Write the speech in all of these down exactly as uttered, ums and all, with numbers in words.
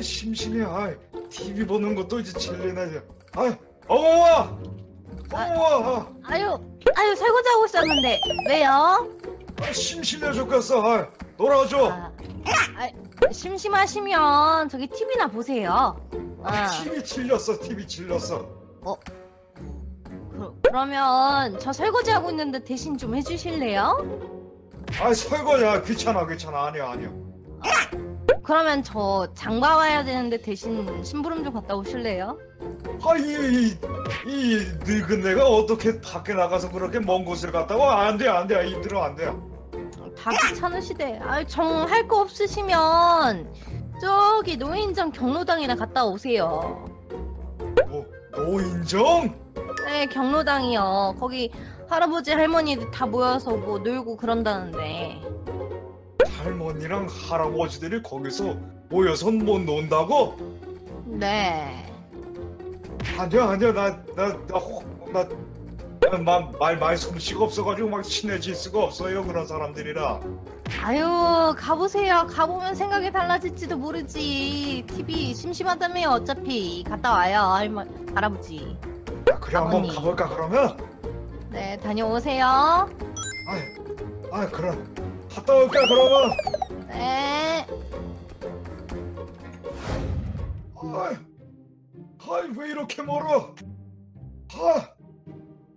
아이 심심해. 아이 티비 보는 것도 이제 질리나요. 아이 어머와 어머와. 아, 아유 아유 설거지하고 있었는데 왜요? 아, 심심해 죽겠어. 아이 놀아줘. 아, 아, 심심하시면 저기 티비나 보세요. 아, 아 티비 질렸어. 티비 질렸어. 어? 그, 그러면 저 설거지하고 있는데 대신 좀 해주실래요? 아이 설거지야 귀찮아 귀찮아. 아니야 아니야. 아, 그러면 저 장가 와야 되는데 대신 심부름 좀 갔다 오실래요? 아이 이 늙은 내가 어떻게 밖에 나가서 그렇게 먼 곳을 갔다 와. 안돼 안돼 힘들어 안돼. 다 귀찮으시대. 아이 정 할 거 없으시면 저기 노인정 경로당이나 갔다 오세요. 뭐 노인정? 네 경로당이요. 거기 할아버지 할머니들 다 모여서 뭐 놀고 그런다는데. 할머니랑 할아버지들이 거기서 모여서 뭐 논다고? 네. 아니야 아니야 나 나 나 혹 나 막 말 말 솜씨가 없어가지고 막 친해질 수가 없어요 그런 사람들이라. 아유 가보세요. 가보면 생각이 달라질지도 모르지. 티비 심심하다며. 어차피 갔다 와요 할머 할아버지. 야, 그래 한번 가볼까 그러면? 네 다녀오세요. 아이, 아이 그럼 갔다 올까 그러면? 네. 아이, 아이 왜 이렇게 멀어? 아,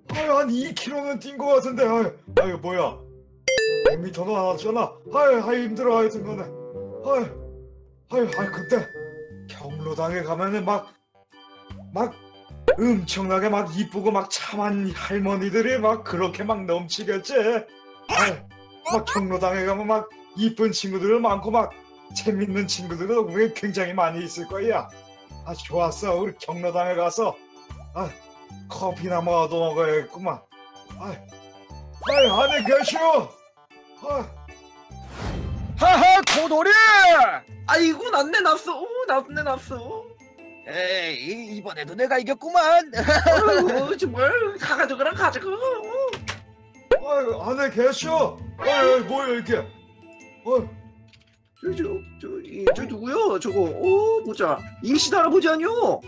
아이 한 이 킬로미터는 뛴 거 같은데. 아이, 아이 뭐야? 백 미터도 안 왔잖아. 아이, 아이 힘들어. 아이 등간에. 아이, 아이, 아이 그때 경로당에 가면은 막, 막. 엄청나게 막 이쁘고 막 참한 할머니들이 막 그렇게 막 넘치겠지. 아이, 막 경로당에 가면 막 이쁜 친구들 많고 막 재밌는 친구들도 굉장히 많이 있을 거야. 아 좋았어. 우리 경로당에 가서 아 커피나 마도 먹어야겠구만. 아이, 아이 안에 계시오. 아이. 하하 고돌이. 아이고 났네 났어. 오 났네 났어. 에이 이번에도 내가 이겼구만. 어휴, 정말 다 가져가라 가져가. 아유 안에 계셔. 아유 뭐야 이렇게. 어 저저저 누구요 저거? 오 보자 임신 할아버지 아니요?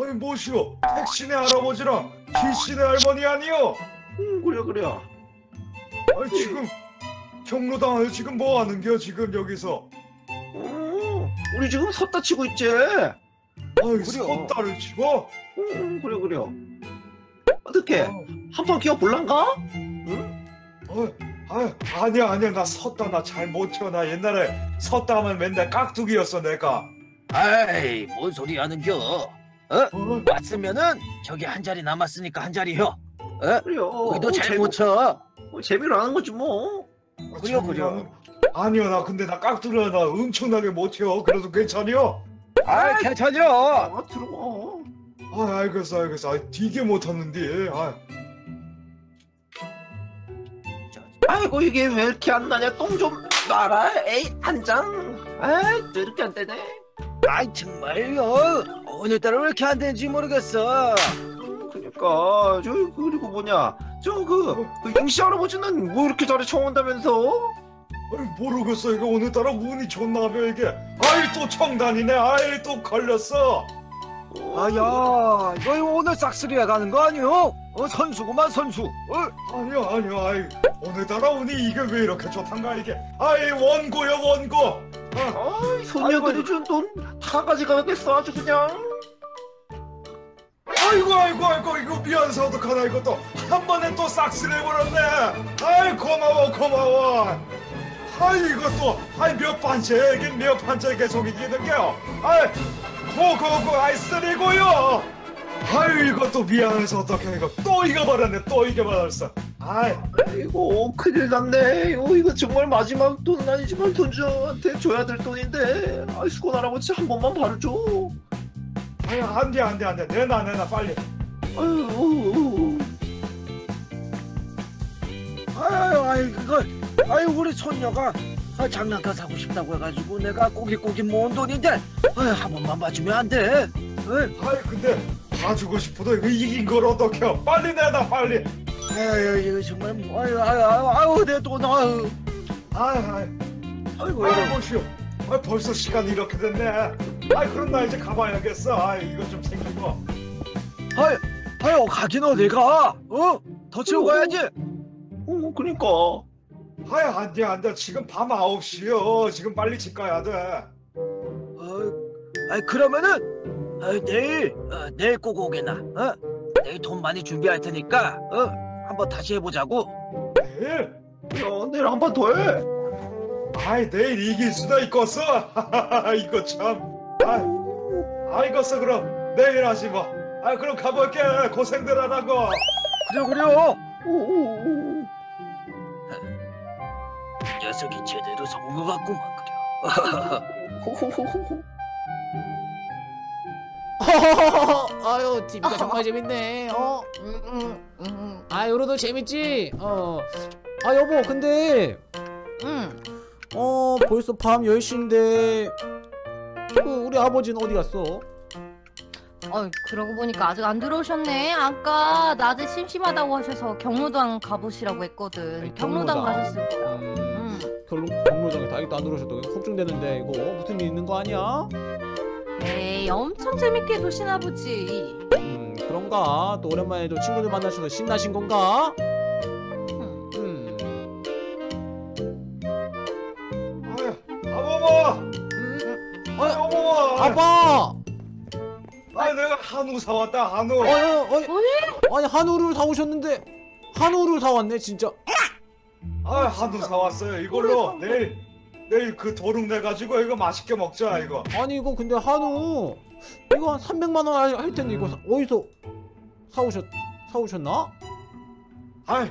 아니 뭐시오? 택신의 할아버지랑 길신의 할머니 아니요? 음 그래 그래. 아니 지금 경로당에서 지금 뭐 하는겨 지금 여기서? 어 우리 지금 섰다 치고 있지. 아이 섰다를 치고? 응 그래 그래. 어떡해 어. 한번 기어볼란가? 응? 어, 아유, 아니야 아니야 나 섰다 나 잘 못해. 나 옛날에 섰다 하면 맨날 깍두기였어 내가. 아이 뭔 소리 하는겨. 어? 어? 왔으면은 저기 한 자리 남았으니까 한 자리 혀. 어? 그래요. 우리도 잘 못 쳐. 어, 재미로 하는 거지 뭐. 아, 그래요 그래요. 아니야 나 근데 나 깍두기야 나 엄청나게 못해. 그래도 괜찮이요? 아이 괜찮죠? 아 들어가. 아 알겠어 알겠어. 아 되게 못하는데. 아. 아이고 이게 왜 이렇게 안 나냐. 똥 좀 놔라. 에이 한 장. 아이 왜 이렇게 안 되네. 아이 정말요. 오늘따라 왜 이렇게 안 되는지 모르겠어. 음, 그니까 저 그리고 뭐냐 저 그 임시 할아버지는 뭐 이렇게 잘해 청온다면서? 아니 모르겠어. 이거 오늘따라 운이 좋나봐 이게. 아이 또 청단이네. 아이 또 걸렸어. 아야 이거 오늘 싹쓸이야 가는 거 아니오? 어 선수구만 선수. 어? 아니요 아니요. 아이 오늘따라 운이 이게 왜 이렇게 좋단가 이게. 아이 원고요 원고. 아. 아이 소녀들이 준 돈 다 가져가겠어 아주 그냥. 아이고 아이고 아이고 이거 미안해서 어떡하나. 이거 또 한 번에 또 싹쓸이해버렸네. 아이 고마워 고마워. 아이 이것도 아이 몇 판째 이게 몇 판째 계속 이기는게요. 아이 고고고 아이 쓰리고요. 아이 이것도 미안해서 어떡해. 이거 또 이겨버렸네 또 이겨버렸어. 아이 이거 큰일 났네. 이거, 이거 정말 마지막 돈은 아니지만 돈주한테 줘야 될 돈인데. 아이 수건 할아버지 한 번만 바로 줘. 아이 안돼 안돼 안돼. 내놔 내놔 빨리. 아유 아유 아이 그걸 아유 우리 손녀가 아, 장난감 사고 싶다고 해가지고 내가 꼬깃꼬깃 모은 돈인데 아유, 한 번만 봐주면 안 돼? 아이 근데 봐주고 싶어도 이거 이긴 걸 어떡해요. 빨리 내놔 빨리. 아유 이거 정말 아유 아유 아유, 아유 내 돈 아유 아유 아유 아이고 아유, 아유, 아유, 아유, 아유, 아유, 아유, 아유, 아유, 아유, 아유 벌써 시간이 이렇게 됐네. 아이 그럼 나 이제 가봐야겠어. 아이 이거 좀 챙기고. 아이 아이 가긴 어디 가? 어? 더 치우고 가야지. 어 그러니까. 아이 안돼 안돼 지금 밤 아홉 시요. 지금 빨리 집 가야 돼. 아이 그러면은 아이, 내일 어, 내일 꼭 오게나. 어? 내일 돈 많이 준비할 테니까 어 한번 다시 해보자고. 내일? 야 내일 한 번 더 해. 아이 내일 이길 수도 있겠어. 이거 참. 아이, 알겠어 그럼 내일 하지 뭐. 아 그럼 가볼게. 고생들 하라고. 그래 그래. 녀석이 제대로 속은 것 같구만 그래. 아유 TV가 정말 재밌네. 어? 음, 음, 음. 아 요로도 재밌지. 어. 아 여보 근데. 음. 어 벌써 밤 열 시인데. 그 우리 아버지는 어디 갔어? 어 그러고 보니까 아직 안 들어오셨네. 아까 낮에 심심하다고 하셔서 경로당 가보시라고 했거든. 아니, 경로당. 경로당 가셨을 거야. 음, 음. 결론 경로당에 다행히도 안 들어오셨다고. 걱정되는데 이거 무슨 일 있는 거 아니야? 에이 엄청 재밌게 노시나 보지. 음 그런가? 또 오랜만에 또 친구들 만나셔서 신나신 건가? 음. 음. 아유 아버지. 아이, 어머! 아빠! 아니 내가 한우 사왔다 한우. 아니 아니, 아니 한우를 사오셨는데 한우를 사왔네 진짜. 아 한우 사왔어요. 이걸로 내일 내일 그 도둑 내가지고 이거 맛있게 먹자 이거. 아니 이거 근데 한우 이거 한 삼백만 원 할 텐데 이거 사, 어디서 사오셨 사오셨나? 아이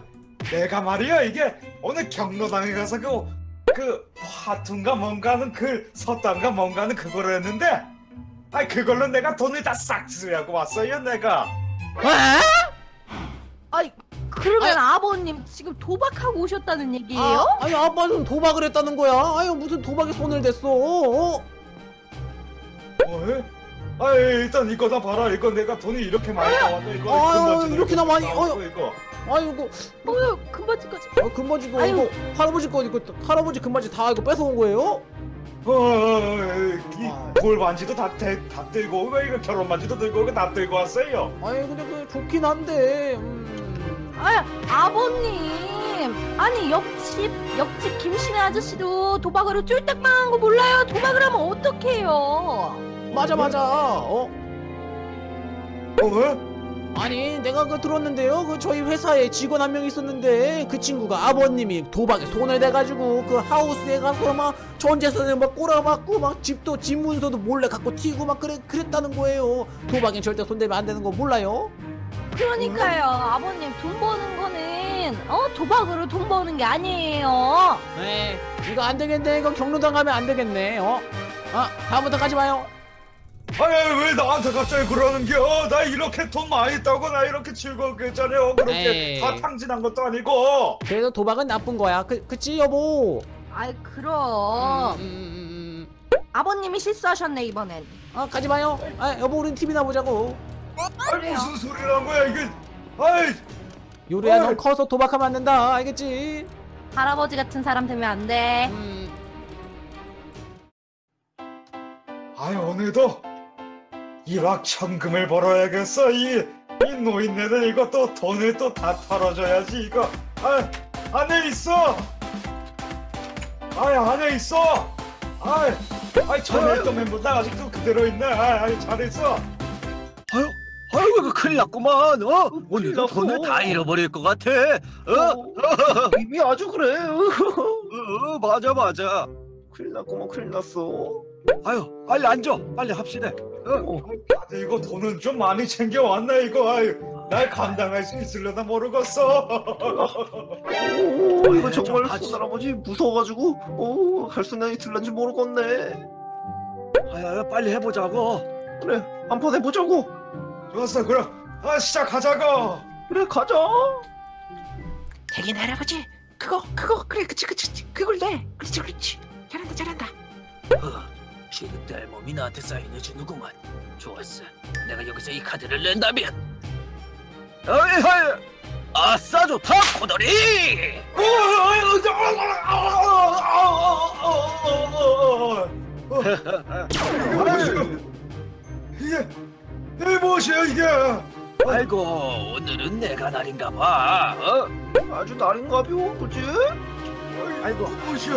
내가 말이야 이게 오늘 경로당에 가서 그. 그 화투인가 뭔가는 그 섰단가 뭔가는 그거를 했는데 아이 그걸로 내가 돈을 다 싹 쓰려고 왔어요 내가. 에? 아이 그러면 아이, 아버님 지금 도박하고 오셨다는 얘기예요? 아, 아니 아빠는 도박을 했다는 거야. 아유 무슨 도박에 손을 댔어. 어? 아이 일단 이거 다 봐라. 이거 내가 돈이 이렇게 많이 나왔네. 이거 아유 이렇게나 많이 나왔어, 이거. 아이고 뭐야 금바지까지. 아 금바지도 이거 할아버지 거 이거 할아버지 금바지 다 이거 뺏어온 거예요? 어이 골 반지도 다 다 들고 왜 이거 결혼 반지도 들고 이거 다 들고 왔어요. 아니 근데 그 좋긴 한데. 음. 아 아버님 아니 옆집 옆집 김씨네 아저씨도 도박으로 쫄딱 망한 거 몰라요? 도박을 하면 어떡해요? 맞아 맞아. 어? 어? 아니 내가 그 들었는데요 그 저희 회사에 직원 한 명 있었는데 그 친구가 아버님이 도박에 손을 대가지고 그 하우스에 가서 막 전재산을 막 꼬라박고 막 집도 집 문서도 몰래 갖고 튀고 막 그래, 그랬다는 거예요. 도박엔 절대 손대면 안 되는 거 몰라요? 그러니까요. 음. 아버님 돈 버는 거는 어 도박으로 돈 버는 게 아니에요. 네 이거 안 되겠네. 이거 경로당 가면 안 되겠네. 어? 아 다음부터 가지 마요. 아니 왜 나한테 갑자기 그러는겨? 나 이렇게 돈 많이 따고 나 이렇게 즐겁게 했잖아요. 그렇게 다 탕진한 것도 아니고. 그래도 도박은 나쁜 거야. 그, 그치 여보? 아이 그럼. 음, 음. 아버님이 실수하셨네 이번엔. 어 가지마요. 아 여보 우린 티비나 보자고. 아니 무슨 소리란 거야 이게. 아이 요리야 넌 커서 도박하면 안 된다 알겠지? 할아버지 같은 사람 되면 안 돼. 음. 아이 오늘도 일확천금을 벌어야겠어. 이, 이 노인네들 이거 또 돈을 또 다 털어줘야지 이거. 아 안에 있어. 아 안에 있어. 아, 아 전에 했던 멤버다 아직도 그대로 있네. 아, 아 잘했어. 아유, 아유 이거 큰일 났구만. 어, 오늘 돈을 다 잃어버릴 것 같아. 어, 어. 이미 아주 그래. 어, 어, 맞아 맞아. 큰일 났구만 큰일 났어. 아유 빨리 앉아 빨리 합시다. 어. 이거 돈은 좀 많이 챙겨왔네 이거. 아유, 날 감당할 수 있으려나 모르겠어. 오, 이거 정말 큰 할아버지 무서워가지고 오, 갈 수 있나 있을런지 모르겠네. 아유 빨리 해보자고. 그래 한번 해보자고. 좋았어 그럼 아 시작하자고. 그래 가자. 대긴 할아버지 그거 그거 그래 그치 그치 그걸 내. 그렇지 그렇지 잘한다 잘한다. 어. 지금 내 몸이 나한테 사인해주는구만. 좋았어. 내가 여기서 이 카드를 낸다면. 어이, 어이. 아싸 좋다 코다리. 어. 이게 이게 무엇이야 이게? 아이고 오늘은 내가 날인가 봐. 어? 아주 날인가벼워 그치? 아이고 무엇이야?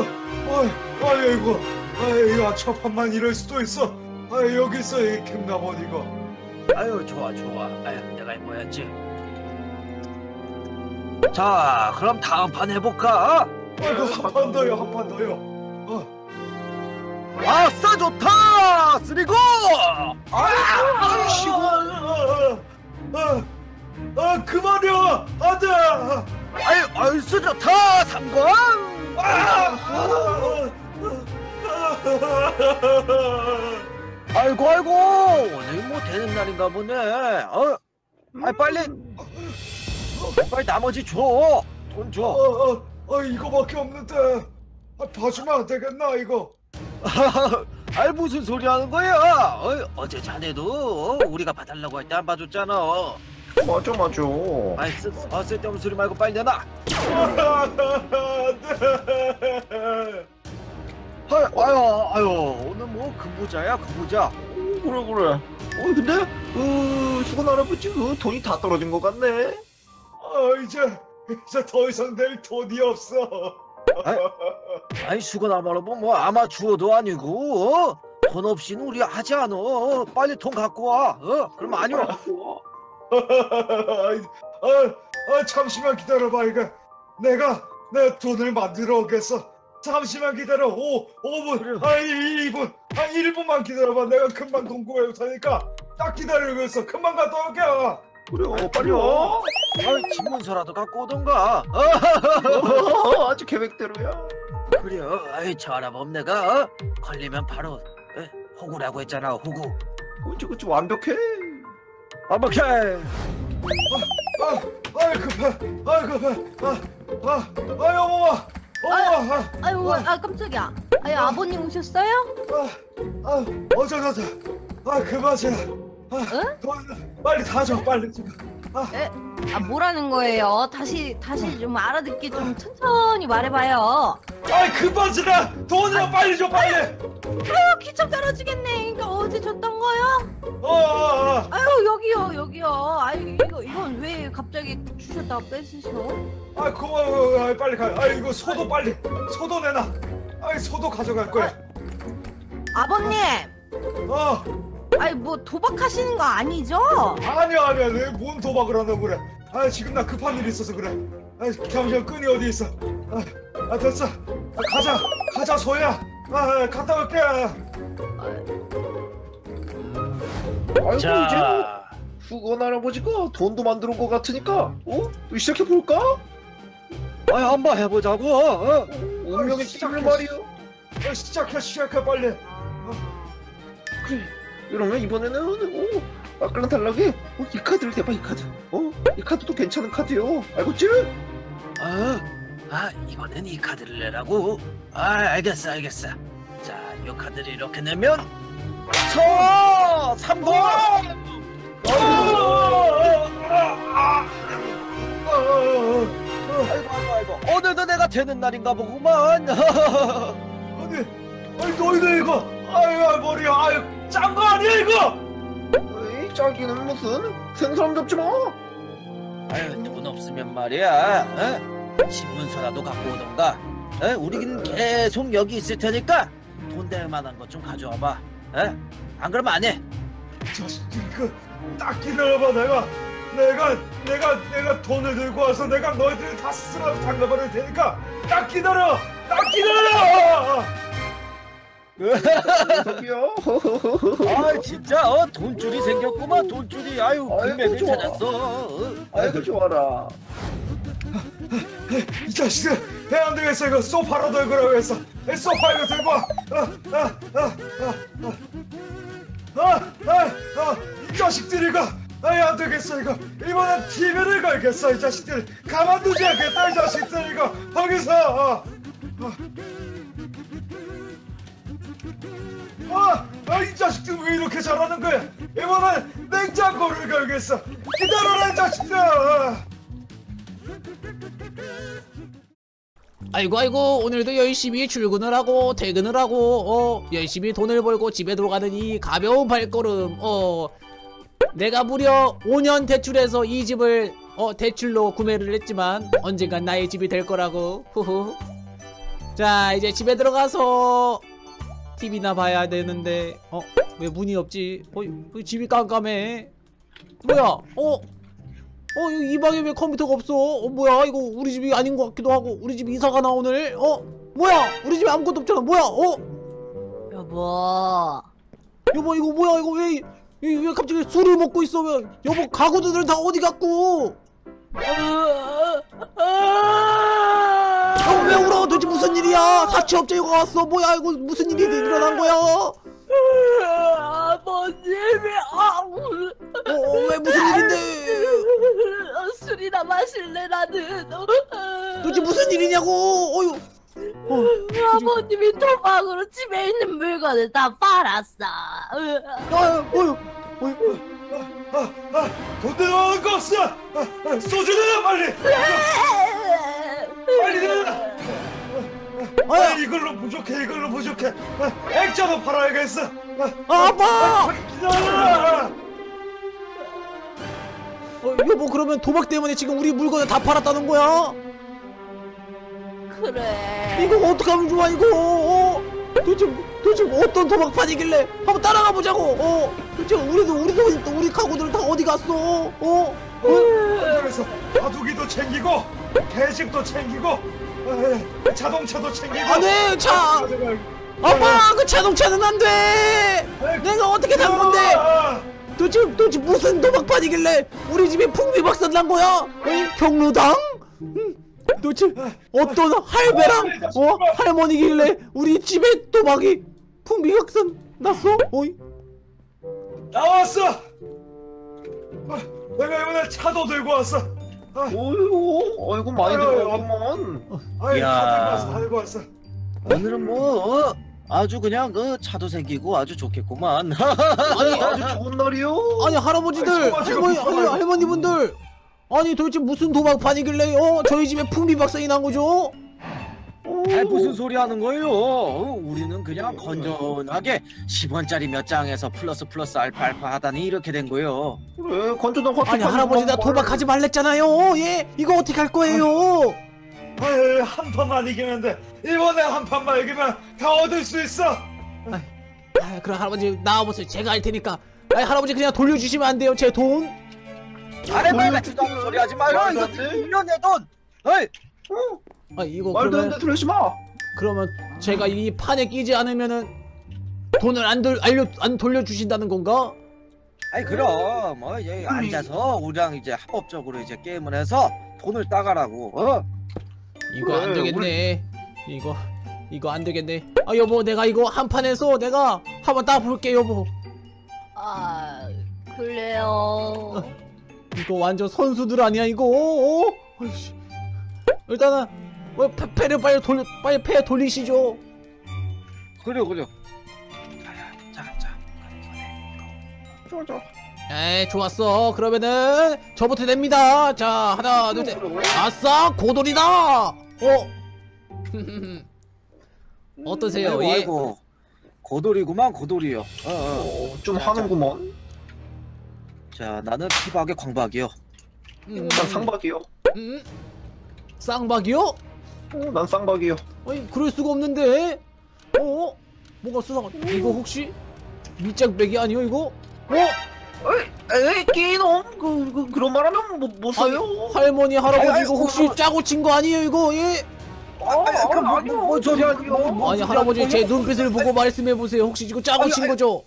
아이 아이고 아이 아첩한만 이럴 수도 있어. 아 여기 있어 이 킹나몬 이거. 아유 좋아 좋아. 아유 내가 해봐야지. 자 그럼 다음 판 해볼까? 아이고 한 판 더요 한 판 더요. 어. 아싸 좋다! 쓰리고! 아이고 쉬고! 아, 아 그만이야! 안돼! 아유 얼쑤 좋다! 삼 권! 아, 아, 아, 아이고 아이고! 오늘 뭐 되는 날인가 보네. 어? 아 빨리! 빨리 나머지 줘! 돈 줘! 아, 아, 아 이거밖에 없는데 아, 봐주면 안 되겠나 이거? 아이 무슨 소리 하는 거야? 어이, 어제 자네도 우리가 봐달라고 할 때 안 봐줬잖아. 맞아 맞아. 아이 쓰, 아, 쓸데없는 소리 말고 빨리 내놔. 네. 아유, 아유 아유 오늘 뭐 근무자야 근무자. 오, 그래 그래. 어 근데 그 수건 할아버지 그 돈이 다 떨어진 것 같네. 아 이제 이제 더 이상 낼 돈이 없어. 아이, 아이 수건 아마로뭐 뭐 아마추어도 아니고 어? 돈 없이는 우리 하지 않아. 빨리 돈 갖고 와. 어? 그럼 아니오. 아, 아 잠시만 기다려봐 이거. 내가 내 돈을 만들어 오겠어. 잠시만 기다려. 오, 오 분. 아, 이 분. 아, 일 분만 기다려봐. 내가 금방 돈 구해올 테니까 딱 기다리고 있어. 금방 갔다 올게. 그래, 어, 빨리 와. 아이, 집문서라도 갖고 오던가. 어, 아주 계획대로야. 그래, 아이, 저 할아범내가 어? 걸리면 바로 에? 호구라고 했잖아, 호구. 그치, 그치, 완벽해. 완벽해. 아, 아, 아이, 급해. 아이, 급해. 아, 아, 아이, 어머마. 어머마. 아, 아이, 아, 아, 아, 깜짝이야. 아이, 아, 아버님 오셨어요? 아, 아, 어쩌저쩌. 아, 그만이야. 아, 응? 더, 빨리 다 줘, 빨리 지금. 아. 에? 아 뭐라는 거예요? 다시 다시 좀 알아듣기 좀 천천히 말해봐요. 아이 급하지라 돈이나 빨리 줘 빨리. 아유, 아유 귀찮 떨어지겠네. 그러니까 어제 줬던 거요? 어, 어, 어. 아유 여기요 여기요. 아유 이거 이건 왜 갑자기 주셨다가 뺏으셔? 아 고마워. 아이, 빨리 가. 아 이거 소도 빨리 소도 내놔. 아이 소도 가져갈 거야. 아, 아버님. 어. 아니 뭐 도박하시는 거 아니죠? 아니야 아니야 내 뭔 도박을 한다고 그래. 아 지금 나 급한 일이 있어서 그래. 아 잠시만 끈이 어디 있어. 아, 아 됐어. 아, 가자 가자 소야. 아 갔다 올게. 아이고 자. 이제 수건 할아버지가 돈도 만들어 온 거 같으니까 어? 시작해 볼까? 아니 한번 해보자고. 어? 운명의 시작을 말이오. 아, 시작해 시작해 빨리. 어. 그래. 이러면 이번에는 오 아까랑 달라게 오, 이 카드를 대봐 이 카드. 어? 이 카드도 괜찮은 카드요. 알겠지? 아, 아 이번엔 이 카드를 내라고. 아 알겠어 알겠어. 자 이 카드를 이렇게 내면 서 삼 번. 아이고 아이고 아이고 오늘도 내가 되는 날인가 보구만. 아니 아니 너희들 이거 아유 머리야 아유. 짠 거 아니야 이거? 에이 짜기는 무슨 생선 잡지 마. 아유 돈 없으면 말이야. 어? 집문서라도 갖고 오던가. 어? 우리는 계속 여기 있을 테니까 돈 될 만한 것 좀 가져와봐. 어? 안 그러면 안 해. 자식들 그 딱 기다려봐 내가 내가 내가 내가 돈을 들고 와서 내가 너희들 다 쓰러 당겨버릴 테니까 딱 기다려 딱 기다려. 아 진짜 어 돈줄이 생겼구만 돈줄이. 아유 금맥을 찾았어. 아이고 좋아라. 이 자식들 배 안 되겠어 이거 소파로 들고 오라고 했어. 소파 이거 들고 와. 이 자식들 이거 아이 안 되겠어 이거 이번엔 티비를 걸겠어. 이 자식들 가만두지 않겠다 이 자식들 이거 거기서. 아, 아, 이 자식들 왜 이렇게 잘하는 거야? 이번엔 냉장고를 걸겠어. 기다려라, 이 자식들! 아이고 아이고 오늘도 열심히 출근을 하고 퇴근을 하고 어 열심히 돈을 벌고 집에 들어가느니 가벼운 발걸음. 어 내가 무려 오 년 대출해서 이 집을 어 대출로 구매를 했지만 언젠간 나의 집이 될 거라고. 후후. 자 이제 집에 들어가서 티비나 봐야 되는데 어 왜 문이 없지? 어 왜 집이 깜깜해? 뭐야? 어? 어, 이 방에 왜 컴퓨터가 없어? 어, 뭐야? 이거 우리 집이 아닌 것 같기도 하고. 우리 집 이사가나 오늘? 어? 뭐야? 우리 집에 아무것도 없잖아. 뭐야? 어? 여보. 여보, 이거 뭐야? 이거 왜, 왜, 왜 갑자기 술을 먹고 있어? 왜? 여보, 가구들은 다 어디 갔고? 어, 왜 울어? 도대체 무슨 일이야? 사채업자가 왔어. 뭐야? 이거 무슨 일이 일어난 거야? 아버님이 아우 어, 어, 왜 무슨 일인데? 술이나 마실래 나는. 도대체 무슨 일이냐고? 어휴. 어, 아버님이 도박으로 집에 있는 물건을 다 팔았어. 아, 어휴, 어휴. 아, 아, 돈 내놓은 거 없어. 아, 소주 내놔 빨리. 빨리 내놔. 아, 이걸로 부족해, 이걸로 부족해. 액자도 팔아야겠어. 아, 아빠! 기다려! 어, 여보, 그러면 도박 때문에 지금 우리 물건을 다 팔았다는 거야? 그래. 이거 어떡하면 좋아, 이거? 어? 도대체, 도대체 어떤 도박판이길래? 한번 따라가 보자고! 어? 도대체 우리도, 우리도, 우리 가구들 다 어디 갔어? 어? 그래서 바둑이도 챙기고, 개집도 챙기고, 자동차도 챙기고. 안 돼! 차! 아빠! 그 자동차는 안 돼! 내가 어떻게 산 건데! 도대체, 도대체 무슨 도박판이길래 우리 집에 풍비박산 난 거야? 경로당? 도대체 어떤 할배랑 어? 할머니길래 우리 집에 도박이 풍비박산 났어? 어이? 나왔어! 내가 이번에 차도 들고 왔어! 어이구, 어이구 많이 들어가구만. 이야, 오늘은 뭐 아주 그냥 그 차도 생기고 아주 좋겠구만. 아니 아주 좋은 날이요. 아니 할아버지들, 할머니, 할머니분들, 아니 도대체 무슨 도박판이길래 어 저희 집에 풍비박산이 난 거죠? 아이 무슨 소리 하는 거예요? 우리는 그냥 건전하게 십 원짜리 몇 장에서 플러스 플러스 알파 알파 하다니 이렇게 된 거예요. 그래 건전한 거. 아니 할아버지 나 도박하지 말랬잖아요. 예 이거 어떻게 할 거예요? 아이 한 판만 이기면 돼. 이번에 한 판만 이기면 다 얻을 수 있어. 아이, 아이 그럼 할아버지 나와보세요. 제가 할 테니까. 아이 할아버지 그냥 돌려주시면 안 돼요 제 돈? 아래 말 같은 소리 하지 마요. 이거 일 년에 돈. 어이. 어? 아 이거 말도 안 돼 들으지 마. 그러면 제가 이 판에 끼지 않으면은 돈을 안 돌 알려 안 돌려주신다는 건가? 아니 그럼 어 이제 앉아서 우리랑 이제 합법적으로 이제 게임을 해서 돈을 따가라고. 어? 이거 그래, 안 되겠네. 우리... 이거 이거 안 되겠네. 아 여보 내가 이거 한 판에서 내가 한번 따볼게 여보. 아 그래요. 아, 이거 완전 선수들 아니야 이거? 어? 아이씨. 일단은 왜 패를 빨리 돌 빨리 패 돌리시죠. 그래요 그래요. 자자 좋아 좋아. 에 좋았어. 그러면은 저부터 됩니다. 자 하나 둘 셋. 아싸 고돌이다. 어. 어떠세요? 아이고, 아이고. 고돌이구만 고돌이요. 어, 어. 오, 좀 자, 하는구먼. 자 나는 피박에 광박이요. 음. 난 상박이요. 음. 쌍박이요? 어, 난 쌍박이요. 아니, 그럴 수가 없는데? 어? 뭐가 수상한. 이거 혹시? 밑장빼기 아니요, 이거? 어? 에이, 에이, 게이놈. 그, 그, 그런 말 하면 뭐, 뭐 사요? 아니, 할머니, 할아버지, 아니, 이거 혹시 그럼... 짜고 친 거 아니에요, 이거? 예? 아, 아니, 아, 그럼 아니요. 뭐, 뭐, 저리 아니요. 뭐, 아니, 할아버지, 제 눈빛을 보고 아니, 말씀해보세요. 혹시 이거 짜고 아니, 친 아니, 거죠?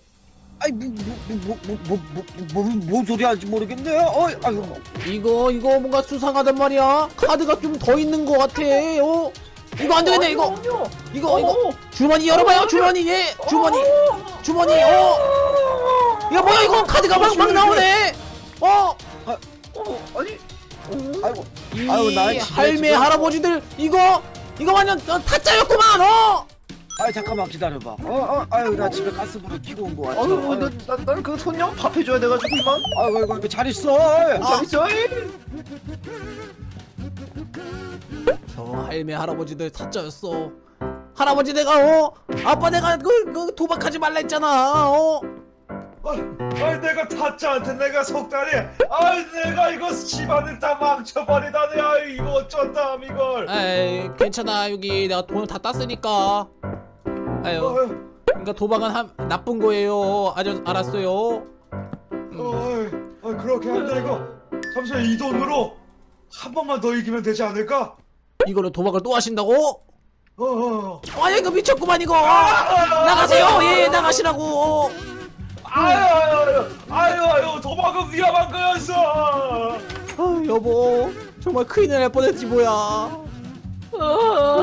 아이 뭐뭐뭐뭐뭐뭔 소리 하는지 모르겠네. 어이 아유 이거 이거 뭔가 수상하단 말이야. 카드가 좀 더 있는 것 같아. 어 이거 안 되겠네 이거 이거 이거 주머니 열어봐요 주머니. 예 주머니 주머니. 어 이거 뭐야 이거 카드가 막 막 나오네. 어 아니 아이고 아유 나의 할매 할아버지들 이거 이거 완전 타짜였구만. 어 아이 잠깐만 기다려봐. 어, 어, 아유 나 집에 가스불을 켜고 온 거 같아. 아유 나, 나, 난 그 손녀 밥 해줘야 돼가지고 이만. 아유 아이고, 아이고 잘 있어. 아. 잘 있어. 저 할매 할아버지들 사짜였어. 할아버지 내가 어? 아빠 내가 그, 그 도박하지 말라 했잖아. 어? 아, 아 내가 타짜한테 내가 속다니. 아 내가 이거 집안을 다 망쳐버리다니. 아 이거 어쩐다 이걸. 에이 괜찮아 여기 내가 돈을 다 땄으니까. 아유. 어, 그러니까 도박은 한 나쁜 거예요. 아주 알았어요. 음. 어, 어, 그렇게 안 되고 잠시만 이 돈으로 한 번만 더 이기면 되지 않을까? 이걸로 도박을 또 하신다고? 어어. 아 이거 미쳤구만 이거. 아, 나가세요. 아, 예 나가시라고. 아유 아유 아유 아유 도박은 위험한 거였어. 아 여보 정말 큰일 날 뻔했지 뭐야. 아,